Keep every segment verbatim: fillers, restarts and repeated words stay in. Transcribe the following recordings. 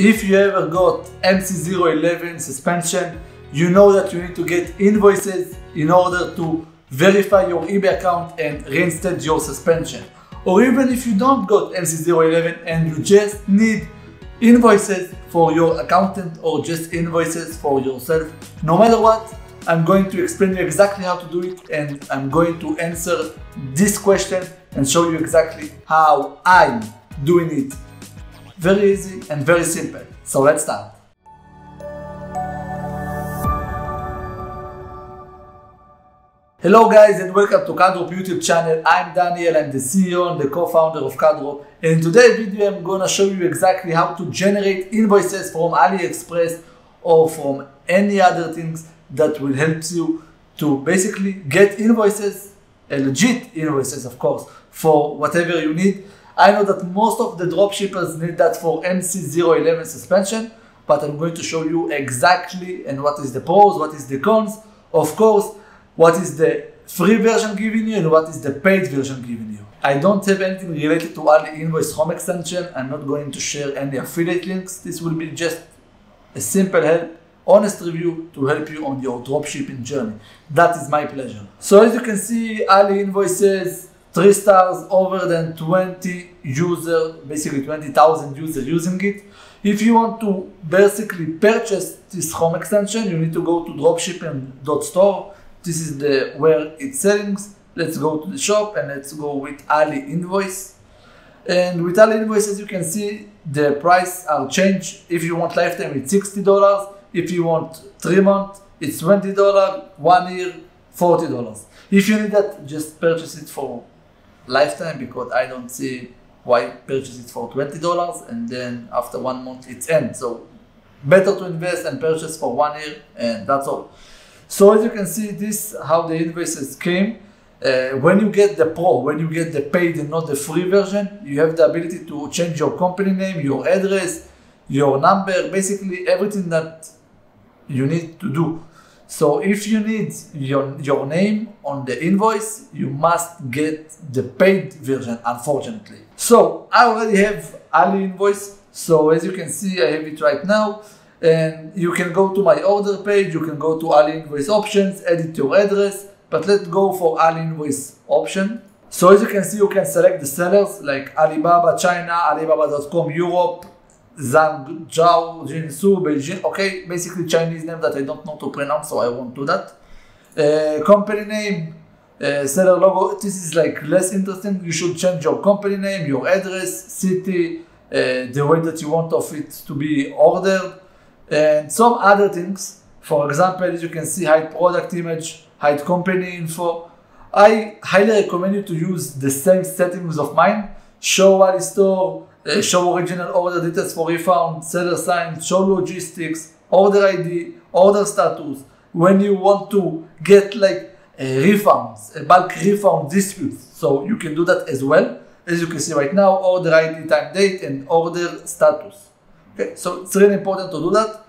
If you ever got M C zero eleven suspension, you know that you need to get invoices in order to verify your eBay account and reinstate your suspension. Or even if you don't got M C zero eleven and you just need invoices for your accountant or just invoices for yourself, no matter what, I'm going to explain you exactly how to do it, and I'm going to answer this question and show you exactly how I'm doing it. Very easy and very simple. So let's start. Hello guys, and welcome to KalDrop YouTube channel. I'm Daniel, I'm the C E O and the co-founder of KalDrop, and in today's video I'm gonna show you exactly how to generate invoices from AliExpress or from any other things that will help you to basically get invoices, legit invoices of course, for whatever you need. I know that most of the dropshippers need that for M C zero eleven suspension, but I'm going to show you exactly and what is the pros, what is the cons, of course, what is the free version giving you and what is the paid version giving you. I don't have anything related to Ali Invoice Home extension. I'm not going to share any affiliate links. This will be just a simple help, honest review to help you on your dropshipping journey. That is my pleasure. So as you can see, Ali Invoices, three stars, over than twenty user, basically twenty thousand users using it. If you want to basically purchase this Home extension, you need to go to dropshipping dot store. This is the where it's selling. Let's go to the shop and let's go with Ali Invoice. And with Ali Invoice, as you can see, the price are changed. If you want lifetime, it's sixty dollars. If you want three months, it's twenty dollars. One year, forty dollars. If you need that, just purchase it for lifetime, because I don't see why purchase it for twenty dollars and then after one month it's end. So better to invest and purchase for one year, and that's all. So as you can see, this how the invoices came. Uh, when you get the pro, when you get the paid and not the free version, you have the ability to change your company name, your address, your number, basically everything that you need to do. So if you need your, your name on the invoice, you must get the paid version, unfortunately. So I already have Ali Invoice. So as you can see, I have it right now. And you can go to my order page, you can go to Ali Invoice options, edit your address, but let's go for Ali Invoice option. So as you can see, you can select the sellers like Alibaba China, Alibaba dot com Europe, Zhangzhou, Jinsu, Beijing, okay, basically Chinese name that I don't know to pronounce, so I won't do that. Uh, company name, uh, seller logo, this is like less interesting. You should change your company name, your address, city, uh, the way that you want of it to be ordered, and some other things. For example, as you can see, hide product image, hide company info. I highly recommend you to use the same settings of mine. Show Ali store, uh, show original order details for refund, seller sign, show logistics, order I D, order status. When you want to get like a refund, a bulk refund dispute, so you can do that as well. As you can see right now, order I D, time, date, and order status. Okay, so it's really important to do that.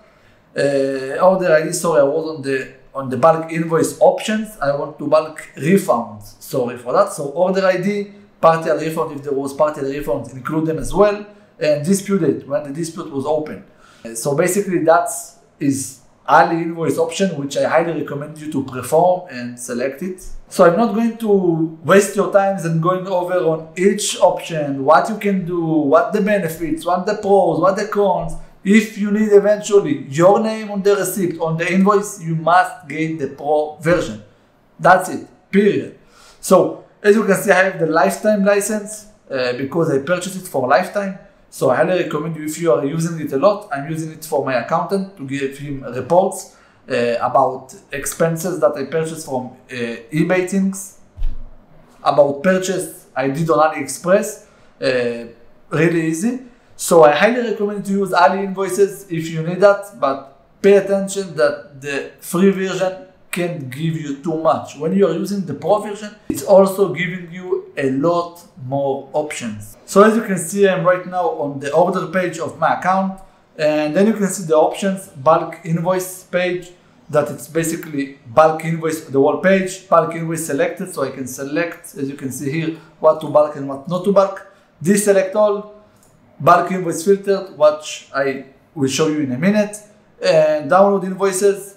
Uh, order I D, sorry, I was on the on the bulk invoice options. I want to bulk refund. Sorry for that. So order I D, partial refund if there was partial refund, include them as well, and dispute date when the dispute was open. Uh, so basically, that's is Ali Invoice option, which I highly recommend you to perform and select it. So I'm not going to waste your time and going over on each option, what you can do, what the benefits, what the pros, what the cons. If you need eventually your name on the receipt, on the invoice, you must get the pro version. That's it, period. So as you can see, I have the lifetime license uh, because I purchased it for lifetime. So I highly recommend you, if you are using it a lot. I'm using it for my accountant to give him reports uh, about expenses that I purchased from uh, eBay things, about purchase I did on AliExpress, uh, really easy. So I highly recommend to use Ali Invoices if you need that, but pay attention that the free version can't give you too much. When you are using the pro version, it's also giving you a lot more options. So as you can see, I'm right now on the order page of my account, and then you can see the options, bulk invoice page, that it's basically bulk invoice, the whole page, bulk invoice selected, so I can select, as you can see here, what to bulk and what not to bulk, deselect all, bulk invoice filtered, which I we'll show you in a minute. And download invoices,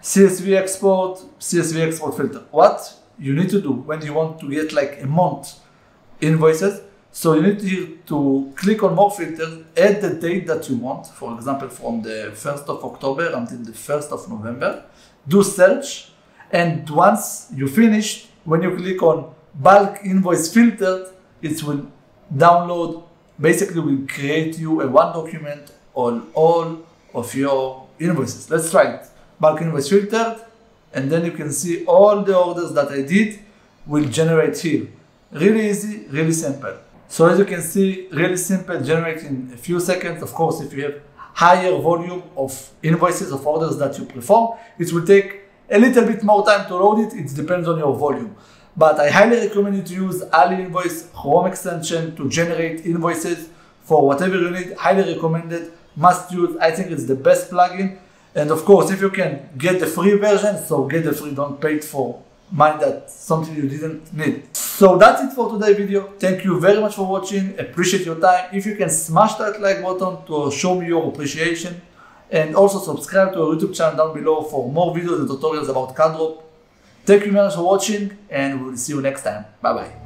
C S V export, C S V export filter. What you need to do when you want to get like a month invoices, so you need to, to click on more filters, add the date that you want, for example, from the first of October until the first of November, do search, and once you finish, when you click on bulk invoice filtered, it will download, basically will create you a one document on all of your invoices. Let's try it. Bulk invoice filtered, and then you can see all the orders that I did will generate here. Really easy, really simple. So as you can see, really simple, generate in a few seconds. Of course, if you have higher volume of invoices, of orders that you perform, it will take a little bit more time to load it. It depends on your volume. But I highly recommend you to use Ali Invoice Chrome extension to generate invoices for whatever you need. Highly recommended, must use. I think it's the best plugin. And of course, if you can get the free version, so get the free, don't pay it for mine, that's something you didn't need. So that's it for today's video. Thank you very much for watching. Appreciate your time. If you can smash that like button to show me your appreciation, and also subscribe to our YouTube channel down below for more videos and tutorials about KalDrop. Thank you very much for watching, and we'll see you next time. Bye bye.